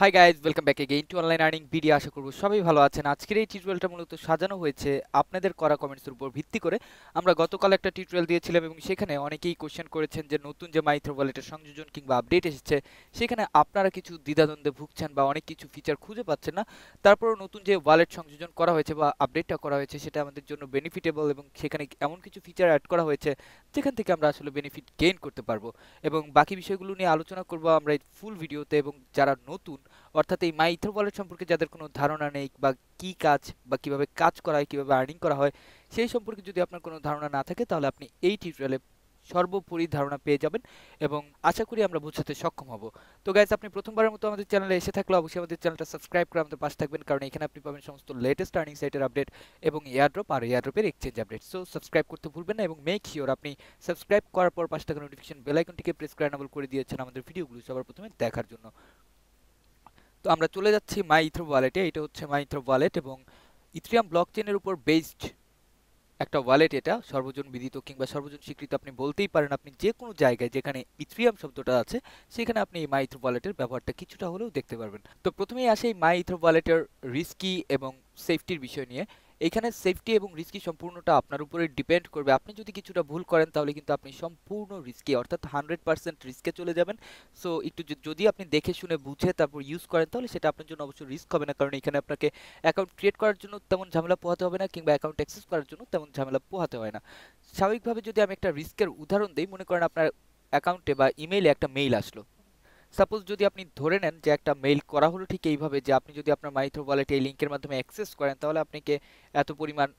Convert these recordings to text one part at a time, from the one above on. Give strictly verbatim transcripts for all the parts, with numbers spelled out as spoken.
High guys welcome back again to online earning video. आशा करब सबाई भालो आछेन। आजकेर एई टिउटोरियालटा मूलत साजानो होयेछे आपनादेर करा कमेंट्सर उपर भित्ति करे। आमरा गतकाल एकटा टिउटोरियाल दियेछिलाम एबं सेखाने अनेकेई कोश्चेन करेछेन जे नतुन जे माइथर वॉलेटेर संयोजन किंबा आपडेट एसेछे सेखाने आपनारा किछु द्विधाद्वंद्वे भुगछेन बा अनेक किछु फीचार खुंजे पाच्छेन ना, तारपरेও नतुन जे वॉलेट संयोजन करा होयेछे बा आपडेटटा करा होयेछे सेटा आमादेर जोन्नो बेनिफिटेबल एबं सेखाने एमन किछु फीचार ऐड करा होयेछे जेखान थेके आमरा आसले बेनिफिट गेइन करते पारबो एबं बाकी विषयगुलो निये आलोचना करब आमरा एई फुल भिडियोते। एबं जारा नतुन अर्थात এই মাই ইথার ওয়ালেট সম্পর্কে যাদের কোনো ধারণা নেই বা কি কাজ বা কিভাবে কাজ করা হয় কিভাবে আর্নিং করা হয় সেই সম্পর্কে যদি আপনার কোনো ধারণা না থাকে তাহলে আপনি এই টিউটোরিয়ালে সর্বোপরি ধারণা পেয়ে যাবেন এবং আশা করি আমরা বোঝাতে সক্ষম হব। তো গাইস আপনি প্রথমবারের মতো আমাদের চ্যানেলে এসে থাকলে অবশ্যই আমাদের চ্যানেলটা সাবস্ক্রাইব করে আমাদের পাশে থাকবেন, কারণ এখানে আপনি পাবেন সমস্ত লেটেস্ট আর্নিং সাইটের আপডেট এবং এয়ারড্রপ আর এয়ারড্রপের এক্সচেঞ্জ আপডেট। সো সাবস্ক্রাইব করতে ভুলবেন না এবং মেক শিওর আপনি সাবস্ক্রাইব করার পর পাশে থাকা নোটিফিকেশন বেল আইকনটিকে প্রেস করে অন করে দিয়েছেন আমাদের ভিডিওগুলো সবার প্রথমে দেখার জন্য। তো আমরা চলে যাচ্ছি মাই ইথার ওয়ালেটে। এটা হচ্ছে মাই ইথার ওয়ালেট এবং ইথেরিয়াম ব্লকচেনের উপর বেসড একটা ওয়ালেট। এটা সর্বজন বিদিত কিংবা সর্বজন স্বীকৃত আপনি বলতেই পারেন। আপনি যে কোনো জায়গায় যেখানে ইথেরিয়াম শব্দটা আছে সেখানে আপনি এই মাই ইথার ওয়ালেটের ব্যবহারটা কিছুটা হলেও দেখতে পারবেন। তো প্রথমেই আসে এই মাই ইথার ওয়ালেটের রিস্কি এবং সেফটির বিষয় নিয়ে। এখানে সেফটি এবং রিস্কি সম্পূর্ণটা আপনার উপরে ডিপেন্ড করবে। আপনি যদি কিছুটা ভুল করেন তাহলে কিন্তু আপনি সম্পূর্ণ রিস্কি অর্থাৎ হান্ড্রেড পার্সেন্ট রিস্কে চলে যাবেন। সো একটু যদি আপনি দেখে শুনে বুঝে তারপর ইউজ করেন তাহলে সেটা আপনার জন্য অবশ্যই রিস্ক হবে না, কারণ এখানে আপনাকে অ্যাকাউন্ট ক্রিয়েট করার জন্য তেমন ঝামেলা পোহাতে হবে না কিংবা অ্যাকাউন্ট অ্যাক্সেস করার জন্য তেমন ঝামেলা পোহাতে হয় না। স্বাভাবিকভাবে যদি আমি একটা রিস্কের উদাহরণ দিই, মনে করেন আপনার অ্যাকাউন্টে বা ইমেইলে একটা মেইল আসলো। সাপোজ যদি আপনি ধরে নেন যে একটা মেইল করা হলো ঠিক এইভাবে যে আপনি যদি আপনার মাই ইথার ওয়ালেট এই লিঙ্কের মাধ্যমে অ্যাক্সেস করেন তাহলে আপনাকে এত পরিমাণ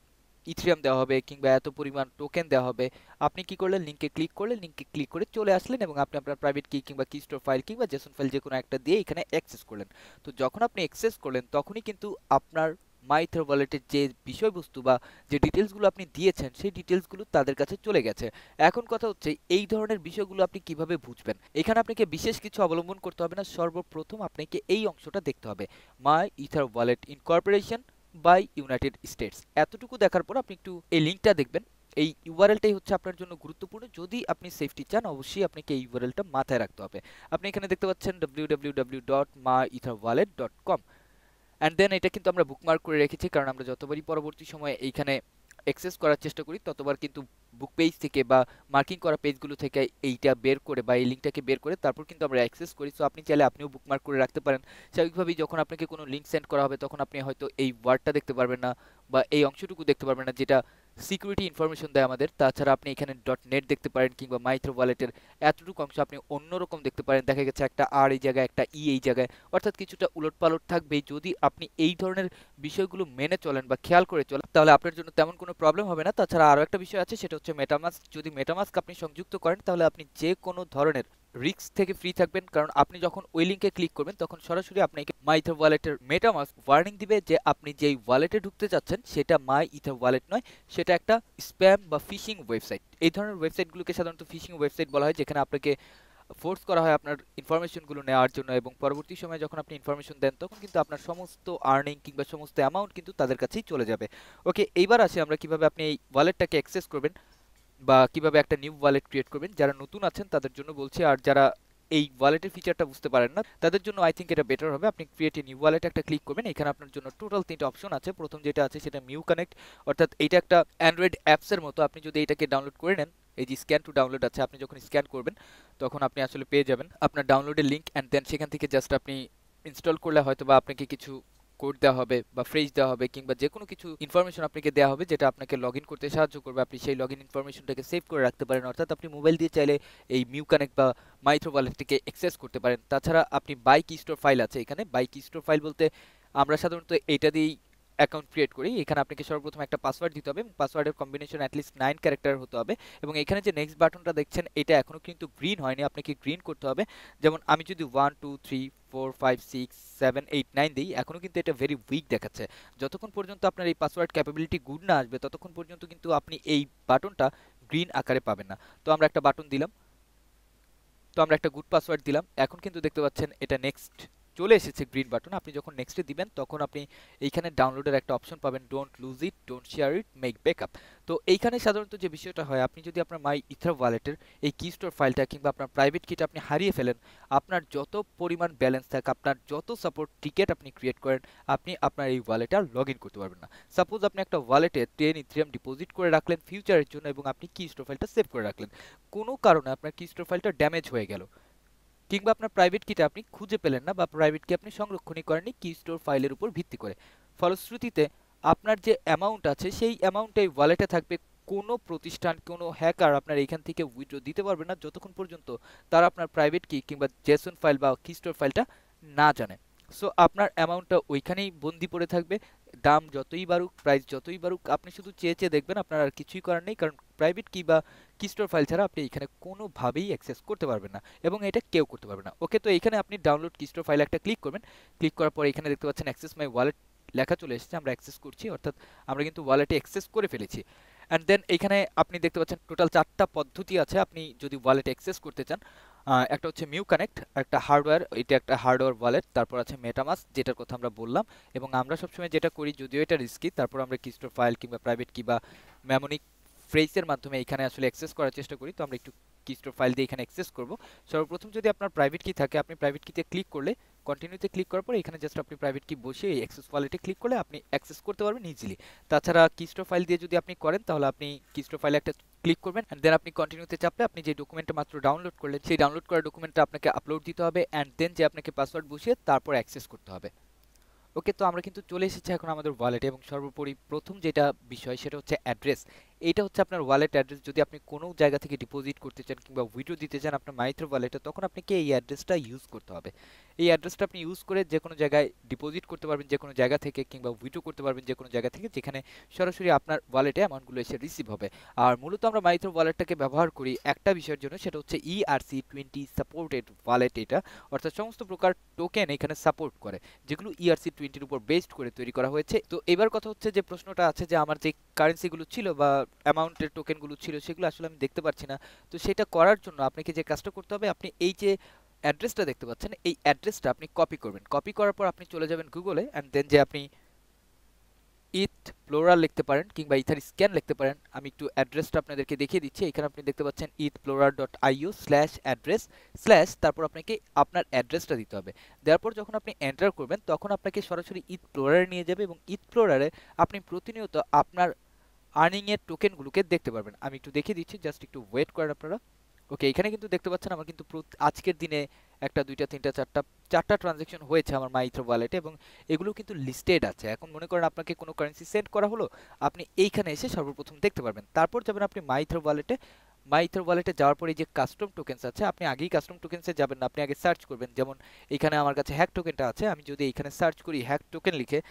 ইথেরিয়াম দেওয়া হবে কিংবা এত পরিমাণ টোকেন দেওয়া হবে। আপনি কি করলেন, লিঙ্কে ক্লিক করলেন, লিঙ্কে ক্লিক করে চলে আসলেন এবং আপনি আপনার প্রাইভেট কি কিংবা কি স্টোর ফাইল কিংবা জেসন ফাইল যে কোনো একটা দিয়ে এখানে অ্যাক্সেস করলেন। তো যখন আপনি অ্যাক্সেস করলেন তখনই কিন্তু আপনার মাই ইথার ওয়ালেটের যে বিষয়বস্তু বা যে ডিটেলসগুলো আপনি দিয়েছেন সেই ডিটেলসগুলো তাদের কাছে চলে গেছে। এখন কথা হচ্ছে এই ধরনের বিষয়গুলো আপনি কিভাবে বুঝবেন। এখানে আপনাকে বিশেষ কিছু অবলম্বন করতে হবে না। সর্বপ্রথম আপনাকে এই অংশটা দেখতে হবে, my ether wallet incorporation by United States. এতটুকু দেখার পর আপনি একটু এই লিঙ্কটা দেখবেন। এই ইউআরএলটাই হচ্ছে আপনার জন্য গুরুত্বপূর্ণ। যদি আপনি সেফটি চান অবশ্যই আপনাকে এই ইউআরএলটা মাথায় রাখতে হবে। আপনি এখানে দেখতে পাচ্ছেন W W W dot my ether wallet dot com. And then এটা কিন্তু আমরা বুকমার্ক করে রেখেছি, কারণ আমরা যতবারই পরবর্তী সময়ে এইখানে অ্যাক্সেস করার চেষ্টা করি ততবার কিন্তু বুক পেজ থেকে বা মার্কিং করা পেজগুলো থেকে এইটা বের করে বা এই লিঙ্কটাকে বের করে তারপর কিন্তু আমরা অ্যাক্সেস করি। সো আপনি চাইলে আপনিও বুকমার্ক করে রাখতে পারেন। স্বাভাবিকভাবেই যখন আপনাকে কোনো লিঙ্ক সেন্ড করা হবে তখন আপনি হয়তো এই ওয়ার্ডটা দেখতে পারবেন না বা এই অংশটুকু দেখতে পারবেন না যেটা সিকিউরিটি ইনফরমেশন দেয় আমাদের। তাছাড়া আপনি এখানে ডট নেট দেখতে পারেন কিংবা মাই ইথার ওয়ালেটের এতটুকু অংশ আপনি অন্যরকম দেখতে পারেন। দেখা গেছে একটা আর এই জায়গায় একটা ই এই জায়গায়, অর্থাৎ কিছুটা উলটপালট থাকবে। যদি আপনি এই ধরনের বিষয়গুলো মেনে চলেন বা খেয়াল করে চলেন তাহলে আপনার জন্য তেমন কোনো প্রবলেম হবে না। তাছাড়া আরও একটা বিষয় আছে, সেটা হচ্ছে মেটামাস্ক। যদি মেটামাস্ক আপনি সংযুক্ত করেন তাহলে আপনি যে কোনো ধরনের রিস্ক থেকে ফ্রি থাকবেন, কারণ আপনি যখন ওই লিঙ্কে ক্লিক করবেন তখন সরাসরি আপনাকে মাই ইথার ওয়ালেটের মেটামাস্ক ওয়ার্নিং দিবে যে আপনি যেই ওয়ালেটে ঢুকতে যাচ্ছেন সেটা মাই ইথার ওয়ালেট নয়, সেটা একটা স্প্যাম বা ফিশিং ওয়েবসাইট। এই ধরনের ওয়েবসাইটগুলোকে সাধারণত ফিশিং ওয়েবসাইট বলা হয়, যেখানে আপনাকে ফোর্স করা হয় আপনার ইনফরমেশনগুলো নেওয়ার জন্য এবং পরবর্তী সময়ে যখন আপনি ইনফরমেশন দেন তখন কিন্তু আপনার সমস্ত আর্নিং কিংবা সমস্ত অ্যামাউন্ট কিন্তু তাদের কাছেই চলে যাবে। ওকে, এইবার আসে আমরা কীভাবে আপনি এই ওয়ালেটটাকে অ্যাক্সেস করবেন বা কিভাবে একটা নিউ ওয়ালেট ক্রিয়েট করবেন। যারা নতুন আছেন তাদের জন্য বলছি, আর যারা এই ওয়ালেটের ফিচারটা বুঝতে পারেন না তাদের জন্য আই থিঙ্ক এটা বেটার হবে। আপনি ক্রিয়েট এ নিউ ওয়ালেট একটা ক্লিক করবেন। এখানে আপনার জন্য টোটাল তিনটা অপশন আছে। প্রথম যেটা আছে সেটা মিউ কানেক্ট, অর্থাৎ এটা একটা অ্যান্ড্রয়েড অ্যাপসের মতো। আপনি যদি এটাকে ডাউনলোড করে নেন, এই যে স্ক্যান টু ডাউনলোড আছে, আপনি যখন স্ক্যান করবেন তখন আপনি আসলে পেয়ে যাবেন আপনার ডাউনলোডের লিঙ্ক। অ্যান্ড দেন সেখান থেকে জাস্ট আপনি ইনস্টল করলে হয়তো বা আপনাকে কিছু কোড দেওয়া হবে বা ফ্রেজ দেওয়া হবে কিংবা যে কোনো কিছু ইনফরমেশন আপনাকে দেওয়া হবে যেটা আপনাকে লগ ইন করতে সাহায্য করবে। আপনি সেই লগ ইন ইনফরমেশনটাকে সেভ করে রাখতে পারেন, অর্থাৎ আপনি মোবাইল দিয়ে চাইলে এই মিউ কানেক্ট বা মাই ইথার ওয়ালেটটিকে অ্যাক্সেস করতে পারেন। তাছাড়া আপনি বাই কি স্টোর ফাইল আছে এখানে। বাই কি স্টোর ফাইল বলতে আমরা সাধারণত এইটা দিয়েই অ্যাকাউন্ট ক্রিয়েট করি। এখানে আপনাকে সর্বপ্রথম একটা পাসওয়ার্ড দিতে হবে এবং পাসওয়ার্ডের কম্বিনেশন অ্যাটলিস্ট নাইন ক্যারেক্টার হতে হবে এবং এখানে যে নেক্সট বাটনটা দেখছেন এটা এখনও কিন্তু গ্রিন হয়নি, আপনাকে গ্রিন করতে হবে। যেমন আমি যদি one two three four five six seven eight nine দিই, এখনও কিন্তু এটা ভেরি উইক দেখাচ্ছে। যতক্ষণ পর্যন্ত আপনার এই পাসওয়ার্ড ক্যাপাবিলিটি গুড না আসবে ততক্ষণ পর্যন্ত কিন্তু আপনি এই বাটনটা গ্রিন আকারে পাবেন না। তো আমরা একটা বাটন দিলাম, তো আমরা একটা গুড পাসওয়ার্ড দিলাম, এখন কিন্তু দেখতে পাচ্ছেন এটা নেক্সট চলে এসেছে গ্রিন বাটন। আপনি যখন নেক্সটে দিবেন তখন আপনি এইখানে ডাউনলোডের একটা অপশন পাবেন, don't lose it, don't share it, make backup. তো এইখানে সাধারণত যে বিষয়টা হয়, আপনি যদি আপনার মাই ইথার ওয়ালেটের এই কি স্টোর ফাইলটা কিংবা আপনার প্রাইভেট কিটা আপনি হারিয়ে ফেলেন, আপনার যত পরিমাণ ব্যালেন্স থাকে, আপনার যত সাপোর্ট টিকেট আপনি ক্রিয়েট করেন, আপনি আপনার এই ওয়ালেটে আর লগ ইন করতে পারবেন না। সাপোজ আপনি একটা ওয়ালেটে টেন ইথেরিয়াম ডিপোজিট করে রাখলেন ফিউচারের জন্য এবং আপনি কি স্টোর ফাইলটা সেভ করে রাখলেন, কোনো কারণে আপনার কি স্টোর ফাইলটা ড্যামেজ হয়ে গেল কিংবা আপনার প্রাইভেট কিটা আপনি খুঁজে পেলেন না বা প্রাইভেট কি আপনি সংরক্ষণই করেননি কি স্টোর ফাইলের উপর ভিত্তি করে, ফলশ্রুতিতে আপনার যে অ্যামাউন্ট আছে সেই অ্যামাউন্টটাই ওয়ালেটে থাকবে। কোনো প্রতিষ্ঠান, কোনো হ্যাকার আপনার এইখান থেকে উইথড্র দিতে পারবে না যতক্ষণ পর্যন্ত তারা আপনার প্রাইভেট কি কিংবা জেসন ফাইল বা কি স্টোর ফাইলটা না জানে। সো আপনার অ্যামাউন্টটা ওইখানেই বন্দি পড়ে থাকবে। দাম যতই বাড়ুক, প্রাইস যতই বাড়ুক, আপনি শুধু চেয়ে চেয়ে দেখবেন, আপনার আর কিছুই করার নেই, কারণ প্রাইভেট কি বা কি স্টোর ফাইল ছাড়া আপনি এখানে কোনোভাবেই অ্যাক্সেস করতে পারবেন না এবং এটা কেউ করতে পারবে না। ওকে, তো এইখানে আপনি ডাউনলোড কি স্টোর ফাইল একটা ক্লিক করবেন। ক্লিক করার পরে এখানে দেখতে পাচ্ছেন অ্যাক্সেস মাই ওয়ালেট লেখা চলে এসেছে, আমরা অ্যাক্সেস করছি, অর্থাৎ আমরা কিন্তু ওয়ালেটে অ্যাক্সেস করে ফেলেছি। অ্যান্ড দেন এখানে আপনি দেখতে পাচ্ছেন টোটাল চারটা পদ্ধতি আছে আপনি যদি ওয়ালেটে অ্যাক্সেস করতে চান। একটা হচ্ছে মিউ কানেক্ট, একটা হার্ডওয়্যার, এটা একটা হার্ডওয়্যার ওয়ালেট। তারপর আছে মেটামাস্ক, যেটার কথা আমরা বললাম এবং আমরা সবসময় যেটা করি, যদিও এটা রিস্কি, তারপর আমরা কি স্টোর ফাইল কিংবা প্রাইভেট কিংবা মেমোনিক ফ্রেজের মাধ্যমে এখানে আসলে অ্যাক্সেস করার চেষ্টা করি। তো আমরা একটু কি স্টোর ফাইল দিয়ে এখানে অ্যাক্সেস করব। সর্বপ্রথম যদি আপনার প্রাইভেট কি থাকে, আপনি প্রাইভেট কিতে ক্লিক করলে, কন্টিনিউতে ক্লিক করার পর এখানে জাস্ট আপনি প্রাইভেট কি বসিয়ে এই অ্যাক্সেস ওয়ালেটে ক্লিক করলে আপনি অ্যাক্সেস করতে পারবেন ইজিলি। তাছাড়া কি স্টোর ফাইল দিয়ে যদি আপনি করেন তাহলে আপনি কি স্টোর ফাইলে একটা ক্লিক করবেন অ্যান্ড দেন আপনি কন্টিনিউতে চাপলে আপনি যে ডকুমেন্টটা মাত্র ডাউনলোড করলেন সেই ডাউনলোড করা ডকুমেন্টটা আপনাকে আপলোড দিতে হবে অ্যান্ড দেন যে আপনাকে পাসওয়ার্ড বসিয়ে তারপর অ্যাক্সেস করতে হবে। ওকে, তো আমরা কিন্তু চলে এসেছি এখন আমাদের ওয়ালেটে এবং সর্বোপরি প্রথম যেটা বিষয় সেটা হচ্ছে অ্যাড্রেস। এটা হচ্ছে আপনার ওয়ালেট অ্যাড্রেস। যদি আপনি কোনো জায়গা থেকে ডিপোজিট করতে চান কিংবা উইথড্র দিতে চান আপনার মাইএথার ওয়ালেটে, তখন আপনাকে এই অ্যাড্রেসটা ইউজ করতে হবে। এই অ্যাড্রেসটা আপনি ইউজ করে যে কোনো জায়গায় ডিপোজিট করতে পারবেন যে কোনো জায়গা থেকে, কিংবা উইথড্র করতে পারবেন যে কোনো জায়গা থেকে, যেখানে সরাসরি আপনার ওয়ালেটে অ্যামাউন্টগুলো এসে রিসিভ হবে। আর মূলত আমরা মাইএথার ওয়ালেটটাকে ব্যবহার করি একটা বিষয়ের জন্য, সেটা হচ্ছে ইআরসি টোয়েন্টি সাপোর্টেড ওয়ালেট। এটা অর্থাৎ সমস্ত প্রকার টোকেন এখানে সাপোর্ট করে, যেগুলো ইআরসি টোয়েন্টির উপর বেসড করে তৈরি করা হয়েছে। তো এবার কথা হচ্ছে যে প্রশ্নটা আছে যে আমার যে কারেন্সিগুলো ছিল বা অ্যামাউন্টের টোকেনগুলো ছিল সেগুলো আসলে আমি দেখতে পাচ্ছি না। তো সেটা করার জন্য আপনাকে যে কাজটা করতে হবে, আপনি এই যে অ্যাড্রেসটা দেখতে পাচ্ছেন এই অ্যাড্রেসটা আপনি কপি করবেন। কপি করার পর আপনি চলে যাবেন গুগলে অ্যান্ড দেন যে আপনি ইথ প্লোরাল লিখতে পারেন কিংবা ইথার স্ক্যান লিখতে পারেন। আমি একটু অ্যাড্রেসটা আপনাদেরকে দেখিয়ে দিচ্ছি। এখানে আপনি দেখতে পাচ্ছেন Ethplorer dot io slash address slash, তারপর আপনাকে আপনার অ্যাড্রেসটা দিতে হবে। দেওয়ার পর যখন আপনি এন্টার করবেন তখন আপনাকে সরাসরি ইথ প্লোরারে নিয়ে যাবে এবং ইথ প্লোরারে আপনি প্রতিনিয়ত আপনার আর্নিংয়ের টোকেনগুলোকে দেখতে পারবেন। আমি একটু দেখিয়ে দিচ্ছি, জাস্ট একটু ওয়েট করেন আপনারা। ওকে, এখানে কিন্তু দেখতে পাচ্ছেন আমার কিন্তু আজকের দিনে একটা দুইটা তিনটা চারটা চারটা ট্রানজ্যাকশন হয়েছে আমার মাইএথার ওয়ালেটে এবং এগুলো কিন্তু লিস্টেড আছে। এখন মনে করেন আপনাকে কোনো কারেন্সি সেন্ড করা হলো, আপনি এইখানে এসে সর্বপ্রথম দেখতে পারবেন। তারপর যাবেন আপনি মাইএথার ওয়ালেটে। মাইএথার ওয়ালেটে যাওয়ার পরে যে কাস্টম টোকেন্স আছে, আপনি আগেই কাস্টম টোকেন্সে যাবেন না, আপনি আগে সার্চ করবেন। যেমন এখানে আমার কাছে হ্যাক টোকেনটা আছে, আমি যদি এখানে সার্চ করি হ্যাক টোকেন লিখে,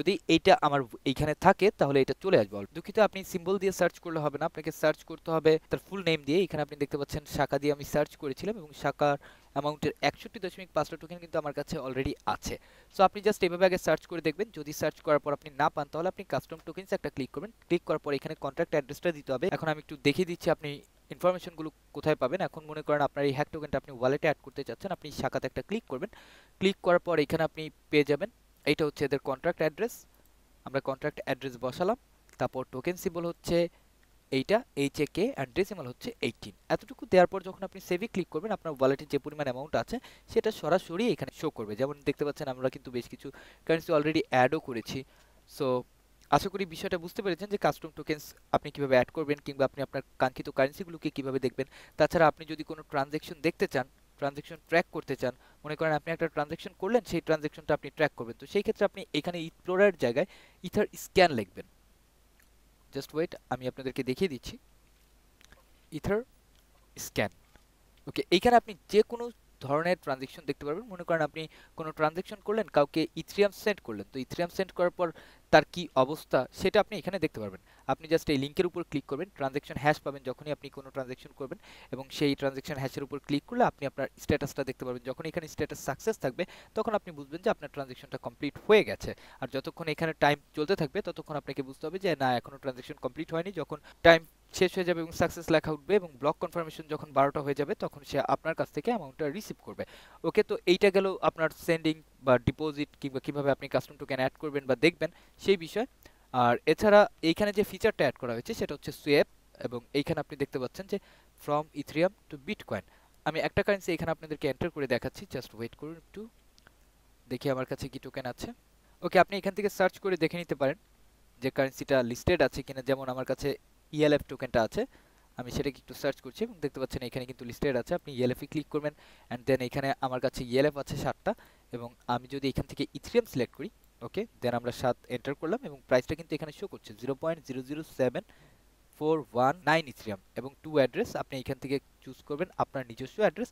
যদি এইটা আমার এইখানে থাকে তাহলে এটা চলে আসবে। দুঃখিত, আপনি সিম্বল দিয়ে সার্চ করলে হবে না, আপনাকে সার্চ করতে হবে তার ফুল নেম দিয়ে। এখানে আপনি দেখতে পাচ্ছেন শাখা দিয়ে আমি সার্চ করেছিলাম এবং শাখার অ্যামাউন্টের একষট্টি দশমিক পাঁচটা টোকেন কিন্তু আমার কাছে অলরেডি আছে। সো আপনি জাস্ট এভাবে আগে সার্চ করে দেখবেন। যদি সার্চ করার পর আপনি না পান তাহলে আপনি কাস্টম টোকেন্স একটা ক্লিক করবেন। ক্লিক করার পর এখানে কন্ট্রাক্ট অ্যাড্রেসটা দিতে হবে। এখন আমি একটু দেখিয়ে দিচ্ছি আপনি ইনফরমেশনগুলো কোথায় পাবেন। এখন মনে করেন আপনার এই হ্যাক টোকেনটা আপনি ওয়ালেটে অ্যাড করতে চাচ্ছেন, আপনি শাখাতে একটা ক্লিক করবেন। ক্লিক করার পর এখানে আপনি পেয়ে যাবেন, এইটা হচ্ছে এদের কন্ট্রাক্ট অ্যাড্রেস। আমরা কন্ট্রাক্ট অ্যাড্রেস বসালাম, তারপর টোকেন সিম্বল হচ্ছে এইটা H A K and decimal হচ্ছে এইটিন। এতটুকু দেওয়ার পর যখন আপনি সেভে ক্লিক করবেন আপনার ওয়ালেটের যে পরিমাণ অ্যামাউন্ট আছে সেটা সরাসরি এখানে শো করবে। যেমন দেখতে পাচ্ছেন আমরা কিন্তু বেশ কিছু কারেন্সি অলরেডি অ্যাডও করেছি। সো আশা করি বিষয়টা বুঝতে পেরেছেন যে কাস্টম টোকেন্স আপনি কীভাবে অ্যাড করবেন কিংবা আপনি আপনার কাঙ্ক্ষিত কারেন্সিগুলোকে কীভাবে দেখবেন। তাছাড়া আপনি যদি কোনো ট্রানজ্যাকশন দেখতে চান, ট্রানজ্যাকশন ট্র্যাক করতে চান, মনে করেন আপনি একটা ট্রানজ্যাকশন করলেন সেই ট্রানজ্যাকশনটা আপনি ট্র্যাক করবেন, তো সেই ক্ষেত্রে আপনি এখানে ইথপ্লোরার জায়গায় ইথার স্ক্যান লিখবেন। জাস্ট ওয়েট, আমি আপনাদেরকে দেখিয়ে দিচ্ছি ইথার স্ক্যান। ওকে, এইখানে আপনি যে কোনো ধরনের ট্রানজ্যাকশন দেখতে পারবেন। মনে করেন আপনি কোনো ট্রানজ্যাকশন করলেন, কাউকে ইথেরিয়াম সেন্ড করলেন, তো ইথেরিয়াম সেন্ড করার পর তার কি অবস্থা সেটা আপনি এখানে দেখতে পারবেন। আপনি জাস্ট এই লিঙ্কের উপর ক্লিক করবেন, ট্রানজ্যাকশন হ্যাশ পাবেন যখনই আপনি কোনো ট্রানজ্যাকশন করবেন এবং সেই ট্রানজ্যাকশন হ্যাশের উপর ক্লিক করলে আপনি আপনার স্ট্যাটাসটা দেখতে পারবেন। যখন এখানে স্ট্যাটাস সাকসেস থাকবে তখন আপনি বুঝবেন যে আপনার ট্রানজ্যাকশনটা কমপ্লিট হয়ে গেছে। আর যতক্ষণ এখানে টাইম চলতে থাকবে ততক্ষণ আপনাকে বুঝতে হবে যে না, এখনও ট্রানজ্যাকশন কমপ্লিট হয়নি। যখন টাইম শেষ হয়ে যাবে এবং সাকসেস লেখা উঠবে এবং ব্লক কনফার্মেশন যখন বারোটা হয়ে যাবে তখন সে আপনার কাছ থেকে অ্যামাউন্টটা রিসিভ করবে। ওকে, তো এইটা গেল আপনার সেন্ডিং বা ডিপোজিট কিংবা কীভাবে আপনি কাস্টম টোকেন অ্যাড করবেন বা দেখবেন সেই বিষয়। আর এছাড়া এইখানে যে ফিচারটা অ্যাড করা হয়েছে সেটা হচ্ছে সোয়াপ, এবং এইখানে আপনি দেখতে পাচ্ছেন যে ফ্রম ইথেরিয়াম টু বিটকয়েন। আমি একটা কারেন্সি এখানে আপনাদেরকে এন্টার করে দেখাচ্ছি, জাস্ট ওয়েট করুন একটু দেখি আমার কাছে কি টোকেন আছে। ওকে, আপনি এখান থেকে সার্চ করে দেখে নিতে পারেন যে কারেন্সিটা লিস্টেড আছে কিনা। যেমন আমার কাছে ইএলএফ টোকেনটা আছে, আমি সেটাকে একটু সার্চ করছি এবং দেখতে পাচ্ছেন এখানে কিন্তু লিস্টেড আছে। আপনি ইএলএফে ক্লিক করবেন অ্যান্ড দেন এখানে আমার কাছে ইএলএফ আছে সাতটা, এবং আমি যদি এখান থেকে ইথেরিয়াম সিলেক্ট করি, ওকে, দেন আমরা সাত এন্টার করলাম এবং প্রাইসটা কিন্তু এখানে শো করছে zero point zero zero seven four one nine Ethereum এবং টু অ্যাড্রেস। আপনি এখান থেকে চুজ করবেন আপনার নিজস্ব অ্যাড্রেস।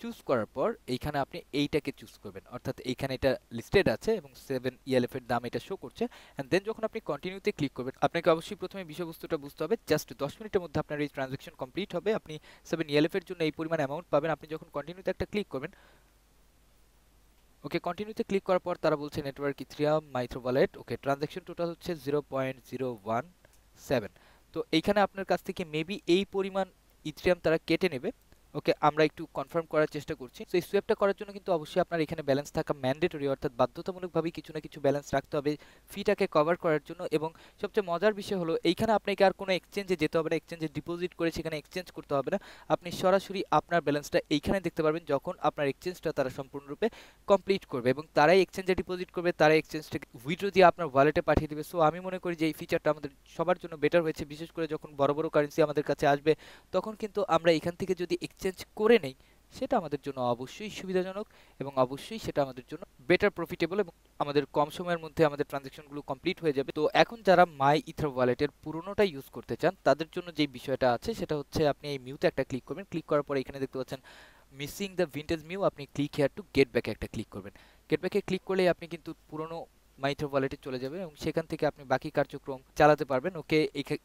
চুজ করার পর এইখানে আপনি এইটাকে চুজ করবেন, অর্থাৎ এইখানে এটা লিস্টেড আছে এবং সেভেন ইএলএফ এর দাম এটা শো করছে। অ্যান্ড দেন যখন আপনি কন্টিনিউতে ক্লিক করবেন, আপনাকে অবশ্যই প্রথমে বিষয়বস্তুটা বুঝতে হবে। জাস্ট দশ মিনিটের মধ্যে আপনার এই ট্রানজাকশন কমপ্লিট হবে, আপনি সেভেন ইএলএফ এর জন্য এই পরিমাণ অ্যামাউন্ট পাবেন। আপনি যখন কন্টিনিউতে একটা ক্লিক করবেন, ওকে, কন্টিনিউতে ক্লিক করার পর তারা বলছে network Ethereum my ether wallet. Okay, transaction total হচ্ছে zero point zero one seven. তো এইখানে আপনার কাছ থেকে মেবি এই পরিমাণ ইথেরিয়াম তারা কেটে নেবে। ওকে, আমরা একটু কনফার্ম করার চেষ্টা করছি। তো এই সোয়াপটা করার জন্য কিন্তু অবশ্যই আপনার এখানে ব্যালেন্স থাকা ম্যান্ডেটরি, অর্থাৎ বাধ্যতামূলকভাবে কিছু না কিছু ব্যালেন্স রাখতে হবে ফিটাকে কভার করার জন্য। এবং সবচেয়ে মজার বিষয় হলো এইখানে আপনাকে আর কোনো এক্সচেঞ্জে যেতে হবে না, এক্সচেঞ্জে ডিপোজিট করে সেখানে এক্সচেঞ্জ করতে হবে না। আপনি সরাসরি আপনার ব্যালেন্সটা এইখানে দেখতে পারবেন যখন আপনার এক্সচেঞ্জটা তারা সম্পূর্ণরূপে কমপ্লিট করবে, এবং তারাই এক্সচেঞ্জে ডিপোজিট করবে, তারাই এক্সচেঞ্জটাকে উইথড্র দিয়ে আপনার ওয়ালেটে পাঠিয়ে দেবে। সো আমি মনে করি যে এই ফিচারটা আমাদের সবার জন্য বেটার হয়েছে, বিশেষ করে যখন বড় বড় কারেন্সি আমাদের কাছে আসবে তখন কিন্তু আমরা এখান থেকে যদি চেঞ্জ করে নেই সেটা আমাদের জন্য অবশ্যই সুবিধাজনক এবং অবশ্যই সেটা আমাদের জন্য বেটার প্রফিটেবল এবং আমাদের কম সময়ের মধ্যে আমাদের ট্রানজ্যাকশনগুলো কমপ্লিট হয়ে যাবে। তো এখন যারা মাই ইথার ওয়ালেটের পুরোনোটা ইউজ করতে চান তাদের জন্য যে বিষয়টা আছে সেটা হচ্ছে আপনি এই মিউতে একটা ক্লিক করবেন। ক্লিক করার পরে এখানে দেখতে পাচ্ছেন মিসিং দ্য ভিন্টেজ মিউ, আপনি ক্লিক হেয়ার টু গেট ব্যাকে একটা ক্লিক করবেন। গেট ব্যাকে ক্লিক করলে আপনি কিন্তু পুরোনো মাই ইথার ওয়ালেটে চলে যাবে এবং সেখান থেকে আপনি বাকি কার্যক্রম চালাতে পারবেন। ওকে,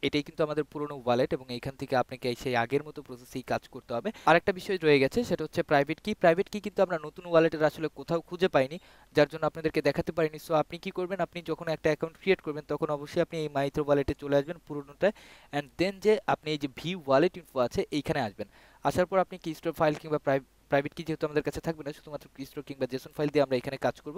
এটাই কিন্তু আমাদের পুরনো ওয়ালেট এবং এইখান থেকে আপনাকে সেই আগের মতো প্রসেসেই কাজ করতে হবে। আরেকটা বিষয় রয়ে গেছে সেটা হচ্ছে প্রাইভেট কি। প্রাইভেট কি কিন্তু আমরা নতুন ওয়ালেটের আসলে কোথাও খুঁজে পাইনি, যার জন্য আপনাদেরকে দেখাতে পারিনি। সো আপনি কি করবেন, আপনি যখন একটা অ্যাকাউন্ট ক্রিয়েট করবেন তখন অবশ্যই আপনি এই মাই ইথার ওয়ালেটে চলে আসবেন পুরোনোটায়, অ্যান্ড দেন যে আপনি এই যে ভি ওয়ালেট ইনফো আছে এইখানে আসবেন। আসার পর আপনি কি স্টোর ফাইল কিংবা প্রাইভেট প্রাইভেট কি যেহেতু আমাদের কাছে থাকবে না, শুধুমাত্র কিস্টোর কিংবা জেসন ফাইল দিয়ে আমরা এখানে কাজ করব।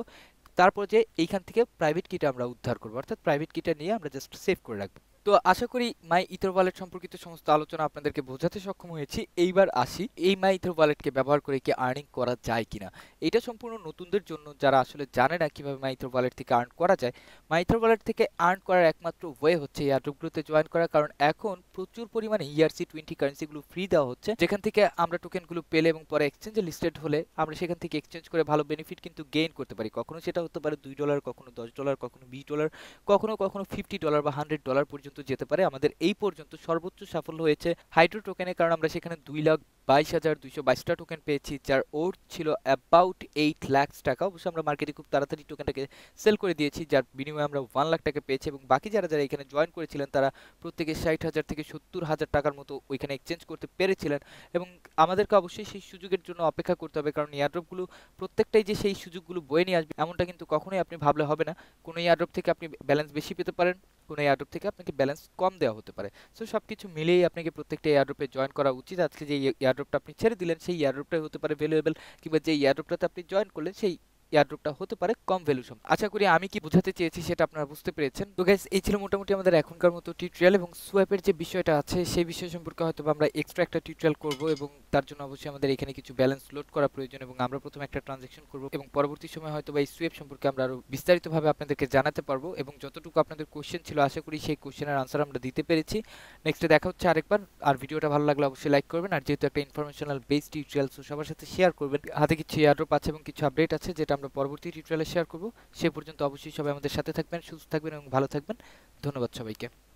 তারপর যে এইখান থেকে প্রাইভেট কিটা আমরা উদ্ধার করব, অর্থাৎ প্রাইভেট কিটা নিয়ে আমরা জাস্ট সেভ করে রাখব। তো আশা করি মাই ইথার ওয়ালেট সম্পর্কিত সমস্ত আলোচনা আপনাদেরকে বোঝাতে সক্ষম হয়েছি। এইবার আসি এই মাই ইথার ওয়ালেটকে ব্যবহার করে কি আর্নিং করা যায় কিনা। এটা সম্পূর্ণ নতুনদের জন্য যারা আসলে জানে না কিভাবে মাই ইথার ওয়ালেট থেকে আর্ন করা যায়। মাই ইথার ওয়ালেট থেকে আর্ন করার একমাত্র ওয়ে হচ্ছে এয়ারড্রপগুলোতে জয়েন করা, কারণ এখন প্রচুর পরিমাণে ইআরসি টোয়েন্টি কারেন্সিগুলো ফ্রি দেওয়া হচ্ছে, যেখান থেকে আমরা টোকেনগুলো পেলে এবং পরে এক্সচেঞ্জে লিস্টেড হলে আমরা সেখান থেকে এক্সচেঞ্জ করে ভালো বেনিফিট কিন্তু গেইন করতে পারি। কখনো সেটা হতে পারে দুই ডলার, কখনো দশ ডলার, কখনো বিশ ডলার, কখনো কখনো ফিফটি ডলার বা হান্ড্রেড ডলার পর্যন্ত যেতে পারে। আমাদের এই পর্যন্ত সর্বোচ্চ সাফল্য হয়েছে হাইড্রো টোকেনে, কারণ আমরা সেখানে দুই লাখ বাইশ হাজার দুইশো বাইশটা টোকেন পেয়েছি, যার ওর ছিল অ্যাবাউট এইট লাখ টাকা। অবশ্য আমরা মার্কেটে খুব তাড়াতাড়ি টোকেনটাকে সেল করে দিয়েছি, যার বিনিময়ে আমরা ওয়ান লাখ টাকা পেয়েছি, এবং বাকি যারা যারা এখানে জয়েন করেছিলেন তারা প্রত্যেকে ষাট হাজার থেকে সত্তর হাজার টাকার মতো ওইখানে এক্সচেঞ্জ করতে পেরেছিলেন। এবং আমাদেরকে অবশ্যই সেই সুযোগের জন্য অপেক্ষা করতে হবে, কারণ এয়ারড্রপগুলো প্রত্যেকটাই যে সেই সুযোগগুলো বয়ে নিয়ে আসবে এমনটা কিন্তু কখনোই আপনি ভাবলে হবে না। কোনো এয়ারড্রপ থেকে আপনি ব্যালেন্স বেশি পেতে পারেন, কোনো এয়ারড্রপ থেকে আপনাকে ব্যালেন্স কম দেওয়া হতে পারে। সো সব কিছু মিলেই আপনাকে প্রত্যেকটা এয়ারড্রপে জয়েন করা উচিত। আজকে যে এয়ারড্রপটা আপনি ছেড়ে দিলেন সেই এয়ারড্রপটাই হতে পারে ভ্যালুয়েবল, কিংবা যে এয়ারড্রপটাতে আপনি জয়েন করলেন সেই এয়ারড্রপটা হতে পারে কম ভ্যালু সম। আশা করি আমি কি বোঝাতে চেয়েছি সেটা আপনারা বুঝতে পেরেছেন। তো গাইস, এই ছিল মোটামুটি আমাদের এখনকার মতো টিউটোরিয়াল, এবং সোয়াপের যে বিষয়টা আছে সেই বিষয় সম্পর্কে হয়তো আমরা এক্সট্রা একটা টিউটোরিয়াল করব, এবং তার জন্য অবশ্যই আমাদের এখানে কিছু ব্যালেন্স লোড করা প্রয়োজন, এবং আমরা প্রথমে একটা ট্রানজাকশন করব এবং পরবর্তী সময় হয়তো বা এই সোয়াপ সম্পর্কে আমরা আরো বিস্তারিতভাবে আপনাদেরকে জানাতে পারবো। এবং যতটুকু আপনাদের কোশ্চেন ছিল আশা করি সেই কোশ্চেনের আনসার আমরা দিতে পেরেছি। নেক্সটে দেখা হচ্ছে আরেকবার। আর ভিডিওটা ভালো লাগলে অবশ্যই লাইক করবেন, আর যেহেতু একটা ইনফরমেশনাল বেস টিউটোরিয়াল সো সবার সাথে শেয়ার করবেন। হাতে কিছু এয়ারড্রপ আছে এবং কিছু আপডেট আছে যেটা আমরা পরবর্তী টিউটোরিয়ালে শেয়ার করব। সে পর্যন্ত অবশ্যই সবাই আমাদের সাথে থাকবেন, সুস্থ থাকবেন এবং ভালো থাকবেন। ধন্যবাদ সবাইকে।